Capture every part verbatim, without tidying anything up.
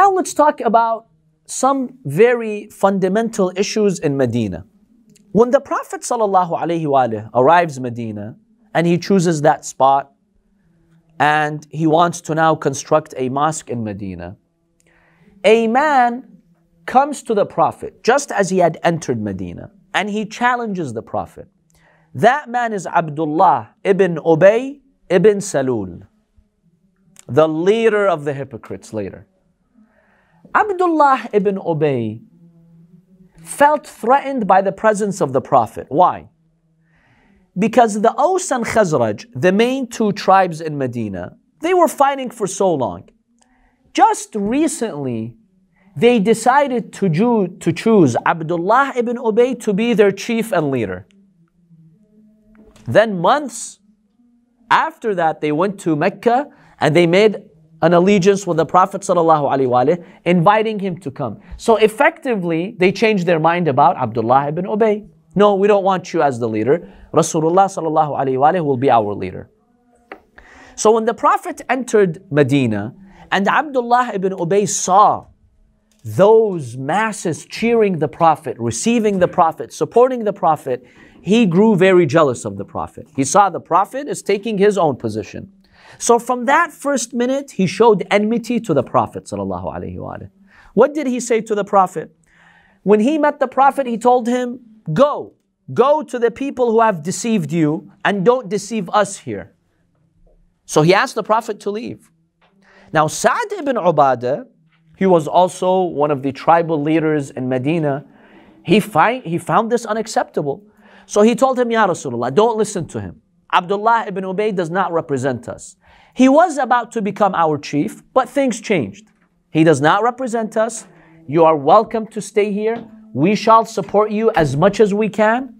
Now let's talk about some very fundamental issues in Medina. When the Prophet ﷺ arrives in Medina and he chooses that spot and he wants to now construct a mosque in Medina, a man comes to the Prophet just as he had entered Medina and he challenges the Prophet. That man is Abdullah ibn Ubayy ibn Salul, the leader of the hypocrites later. Abdullah ibn Ubayy felt threatened by the presence of the Prophet. Why? Because the Aws and Khazraj, the main two tribes in Medina, they were fighting for so long. Just recently, they decided to, do, to choose Abdullah ibn Ubayy to be their chief and leader. Then months after that, they went to Mecca and they made an allegiance with the Prophet ﷺ, inviting him to come. So effectively, they changed their mind about Abdullah ibn Ubayy. No, we don't want you as the leader. Rasulullah ﷺ will be our leader. So when the Prophet entered Medina and Abdullah ibn Ubayy saw those masses cheering the Prophet, receiving the Prophet, supporting the Prophet, he grew very jealous of the Prophet. He saw the Prophet is taking his own position. So from that first minute, he showed enmity to the Prophet ﷺ. What did he say to the Prophet? When he met the Prophet, he told him, go, go to the people who have deceived you and don't deceive us here. So he asked the Prophet to leave. Now Sa'd ibn Ubadah, he was also one of the tribal leaders in Medina. He, find, he found this unacceptable. So he told him, Ya Rasulullah, don't listen to him. Abdullah ibn Ubayy does not represent us. He was about to become our chief, but things changed. He does not represent us. You are welcome to stay here. We shall support you as much as we can.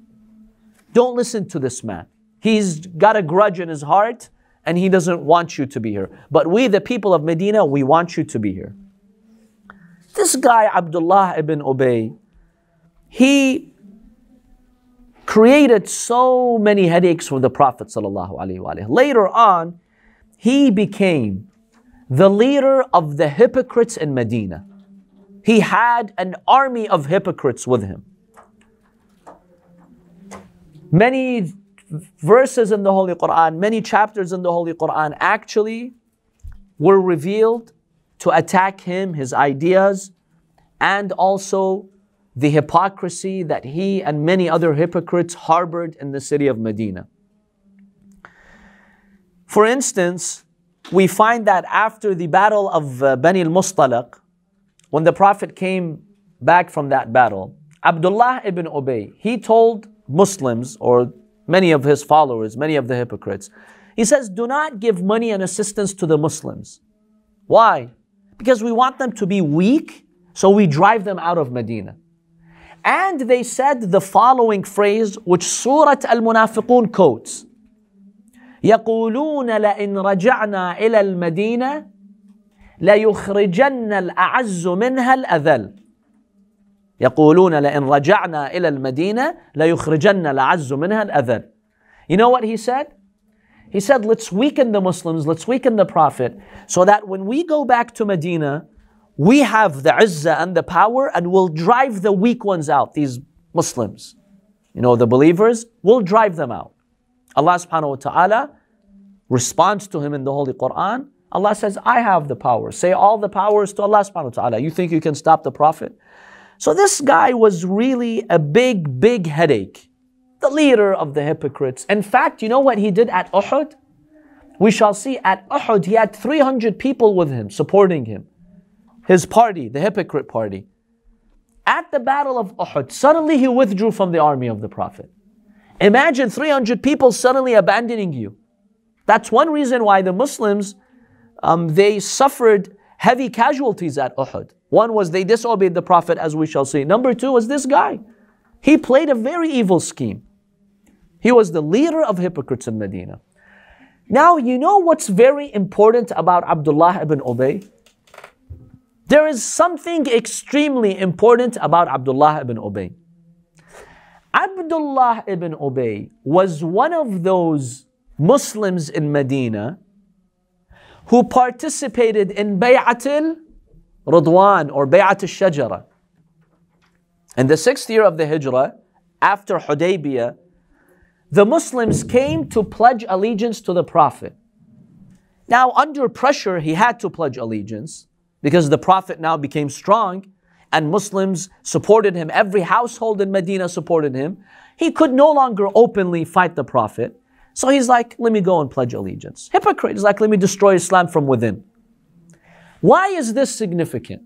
Don't listen to this man. He's got a grudge in his heart and he doesn't want you to be here. But we, the people of Medina, we want you to be here. This guy, Abdullah ibn Ubayy, he created so many headaches for the Prophet ﷺ. Later on, he became the leader of the hypocrites in Medina. He had an army of hypocrites with him. Many verses in the Holy Quran, many chapters in the Holy Quran actually were revealed to attack him, his ideas, and also the hypocrisy that he and many other hypocrites harbored in the city of Medina. For instance, we find that after the battle of uh, Bani al-Mustaliq, when the Prophet came back from that battle, Abdullah ibn Ubayy, he told Muslims, or many of his followers, many of the hypocrites, he says, do not give money and assistance to the Muslims. Why? Because we want them to be weak, so we drive them out of Medina. And they said the following phrase, which Surah Al-Munafiqoon quotes, يَقُولُونَ لَإِنْ رَجَعْنَا إِلَى الْمَدِينَةِ لَيُخْرِجَنَّ الْأَعَزُّ مِنْهَا الْأَذَلِ يَقُولُونَ لَإِنْ رَجَعْنَا إِلَى الْمَدِينَةِ لَيُخْرِجَنَّ الْأَعَزُّ مِنْهَا الْأَذَلِ. You know what he said? He said, let's weaken the Muslims, let's weaken the Prophet, so that when we go back to Medina, we have the Izzah and the power and we'll drive the weak ones out, these Muslims. You know, the believers, we'll drive them out. Allah subhanahu wa ta'ala responds to him in the Holy Quran. Allah says, I have the power. Say all the powers to Allah subhanahu wa ta'ala. You think you can stop the Prophet? So this guy was really a big, big headache. The leader of the hypocrites. In fact, you know what he did at Uhud? We shall see at Uhud, he had three hundred people with him, supporting him. His party, the hypocrite party. At the battle of Uhud, suddenly he withdrew from the army of the Prophet. Imagine three hundred people suddenly abandoning you. That's one reason why the Muslims, um, they suffered heavy casualties at Uhud. One was they disobeyed the Prophet, as we shall see. Number two was this guy. He played a very evil scheme. He was the leader of hypocrites in Medina. Now, you know what's very important about Abdullah ibn Ubayy? There is something extremely important about Abdullah ibn Ubayy. Abdullah ibn Ubayy was one of those Muslims in Medina who participated in Bay'at Ridwan or Bay'at al-Shajara. In the sixth year of the Hijrah, after Hudaybiyah, the Muslims came to pledge allegiance to the Prophet. Now, under pressure, he had to pledge allegiance because the Prophet now became strong and Muslims supported him. Every household in Medina supported him. He could no longer openly fight the Prophet. So he's like, let me go and pledge allegiance. Hypocrite is like, let me destroy Islam from within. Why is this significant?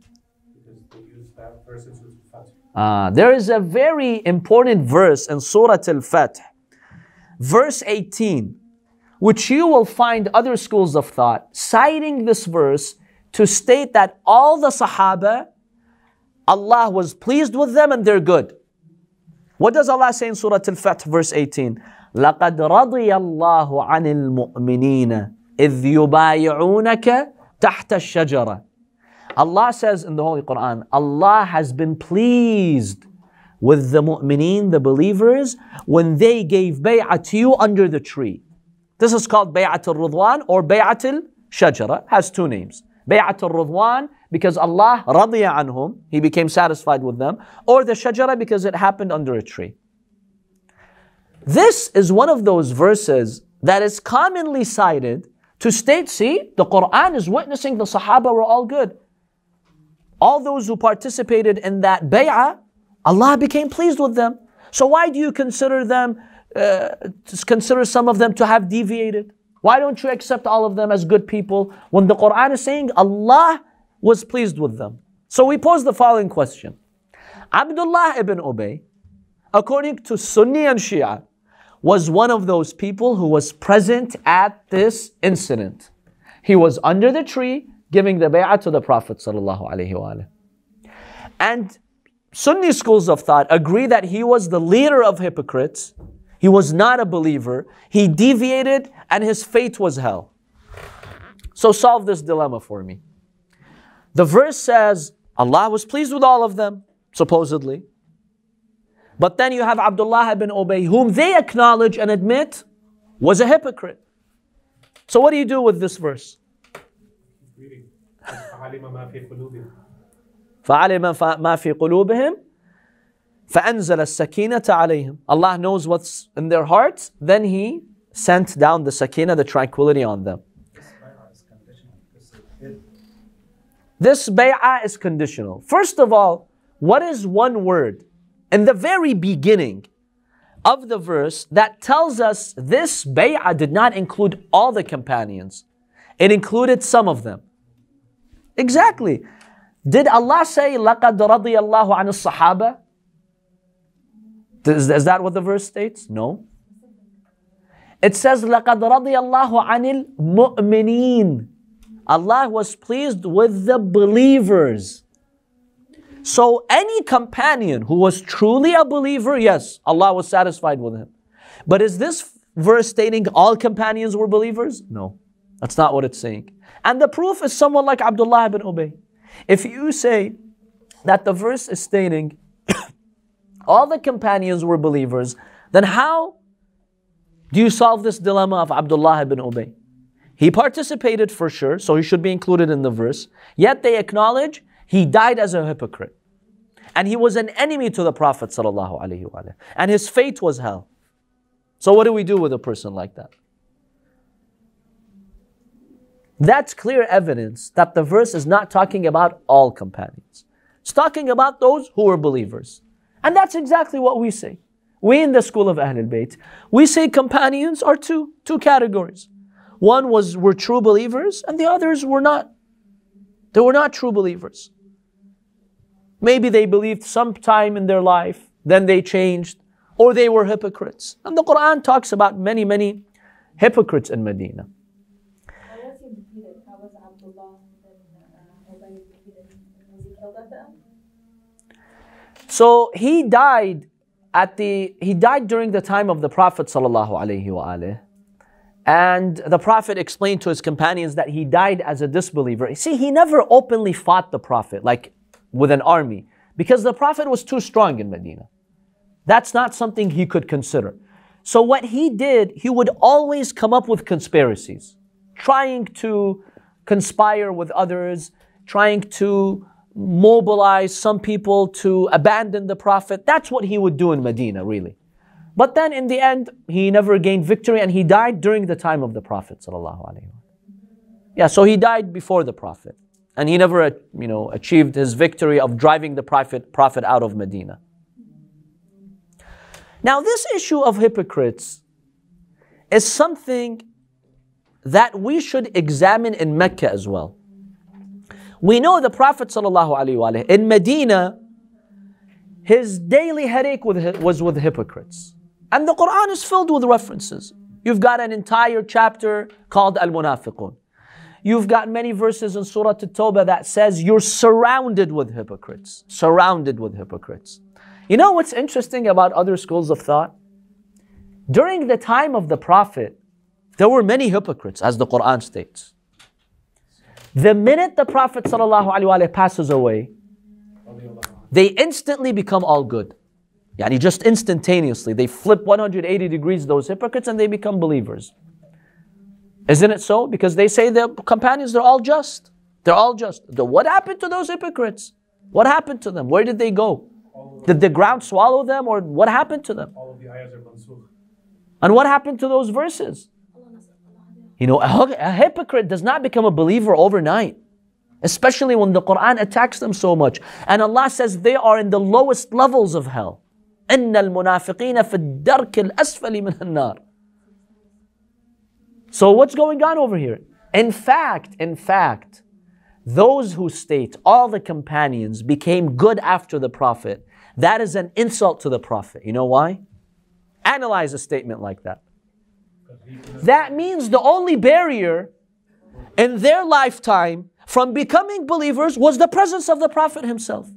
Uh, there is a very important verse in Surah Al-Fatih, verse eighteen, which you will find other schools of thought citing this verse to state that all the Sahaba, Allah was pleased with them and they're good. What does Allah say in Surah Al-Fatih, verse eighteen? لَقَدْ رَضِيَ اللَّهُ عَنِ الْمُؤْمِنِينَ إِذْ يُبَايِعُونَكَ تَحْتَ الشَّجَرَةِ. Allah says in the Holy Quran, Allah has been pleased with the mu'mineen, the believers, when they gave bay'at to you under the tree. This is called Bay'at al-Ridwan or Bay'at al-Shajara. Has two names. Bay'at al-Ridwan because Allah radiya anhum, He became satisfied with them, or the Shajara because it happened under a tree. This is one of those verses that is commonly cited to state, see, the Quran is witnessing the Sahaba were all good. All those who participated in that bay'ah, Allah became pleased with them. So why do you consider them, uh, consider some of them to have deviated? Why don't you accept all of them as good people when the Quran is saying Allah was pleased with them? So we pose the following question. Abdullah ibn Ubayy, according to Sunni and Shia, was one of those people who was present at this incident. He was under the tree giving the bay'ah to the Prophet sallallahu alaihi wasallam. And Sunni schools of thought agree that he was the leader of hypocrites. He was not a believer. He deviated and his fate was hell. So solve this dilemma for me. The verse says Allah was pleased with all of them, supposedly. But then you have Abdullah ibn Ubayy, whom they acknowledge and admit was a hypocrite. So what do you do with this verse? Allah knows what's in their hearts. Then He sent down the sakina, the tranquility on them. This bay'ah is conditional. First of all, what is one word in the very beginning of the verse that tells us this bay'ah did not include all the companions? It included some of them. Exactly. Did Allah say, لَقَدْ رَضِيَ اللَّهُ عَنِ الصَّحَابَةِ? Is, is that what the verse states? No. It says, لَقَدْ رَضِيَ اللَّهُ عَنِ الْمُؤْمِنِينَ. Allah was pleased with the believers. So any companion who was truly a believer, yes, Allah was satisfied with him. But is this verse stating all companions were believers? No, that's not what it's saying. And the proof is someone like Abdullah ibn Ubayy. If you say that the verse is stating all the companions were believers, then how do you solve this dilemma of Abdullah ibn Ubayy? He participated for sure, so he should be included in the verse. Yet they acknowledge he died as a hypocrite. And he was an enemy to the Prophet sallallahu alaihi wasallam, and his fate was hell. So what do we do with a person like that? That's clear evidence that the verse is not talking about all companions. It's talking about those who were believers. And that's exactly what we say. We in the school of Ahlul Bayt, we say companions are two, two categories. One was were true believers and the others were not. They were not true believers. Maybe they believed sometime in their life, then they changed, or they were hypocrites. And the Quran talks about many, many hypocrites in Medina. So he died at the he died during the time of the Prophet sallallahu alaihi wasallam. And the Prophet explained to his companions that he died as a disbeliever. See, he never openly fought the Prophet, like with an army, because the Prophet was too strong in Medina. That's not something he could consider. So what he did, he would always come up with conspiracies, trying to conspire with others, trying to mobilize some people to abandon the Prophet. That's what he would do in Medina, really. But then in the end, he never gained victory, and he died during the time of the Prophet ﷺ. Yeah, so he died before the Prophet, and he never, you know, achieved his victory of driving the Prophet, prophet out of Medina. Now, this issue of hypocrites is something that we should examine in Mecca as well. We know the Prophet ﷺ in Medina, his daily headache with, was with hypocrites. And the Quran is filled with references. You've got an entire chapter called Al-Munafiqoon. You've got many verses in Surah At-Tawbah that says you're surrounded with hypocrites. Surrounded with hypocrites. You know what's interesting about other schools of thought? During the time of the Prophet, there were many hypocrites, as the Quran states. The minute the Prophet ﷺ passes away, they instantly become all good. Yani just instantaneously. They flip one hundred eighty degrees, those hypocrites, and they become believers. Isn't it so? Because they say their companions, they're all just. They're all just. The, what happened to those hypocrites? What happened to them? Where did they go? Did the ground swallow them, or what happened to them? All of the ayahs are mansukh. And what happened to those verses? You know, a, a hypocrite does not become a believer overnight. Especially when the Quran attacks them so much. And Allah says they are in the lowest levels of hell. إِنَّ الْمُنَافِقِينَ فِي الدَّرْكِ الْأَسْفَلِ مِنَ النَّارِ. So what's going on over here? In fact, in fact, those who state all the companions became good after the Prophet, that is an insult to the Prophet. You know why? Analyze a statement like that. That means the only barrier in their lifetime from becoming believers was the presence of the Prophet himself.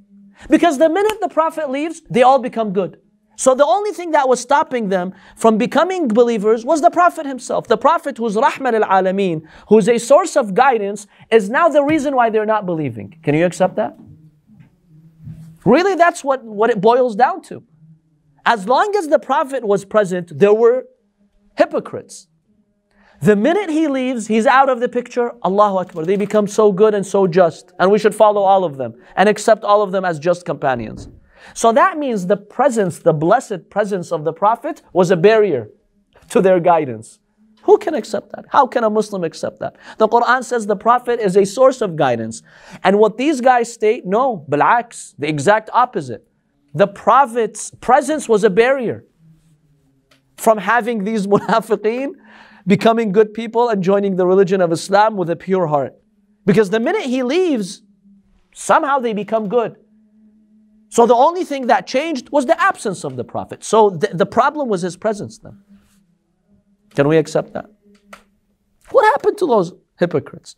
Because the minute the Prophet leaves, they all become good. So the only thing that was stopping them from becoming believers was the Prophet himself. The Prophet, who's Rahman al-Alameen, who's a source of guidance, is now the reason why they're not believing. Can you accept that? Really, that's what, what it boils down to. As long as the Prophet was present, there were hypocrites. The minute he leaves, he's out of the picture. Allahu Akbar. They become so good and so just. And we should follow all of them and accept all of them as just companions. So that means the presence, the blessed presence of the Prophet was a barrier to their guidance. Who can accept that? How can a Muslim accept that? The Quran says the Prophet is a source of guidance. And what these guys state, no, بالعكس, the exact opposite. The Prophet's presence was a barrier from having these munafiqeen becoming good people and joining the religion of Islam with a pure heart. Because the minute he leaves, somehow they become good. So the only thing that changed was the absence of the Prophet. So the, the problem was his presence then. Can we accept that? What happened to those hypocrites?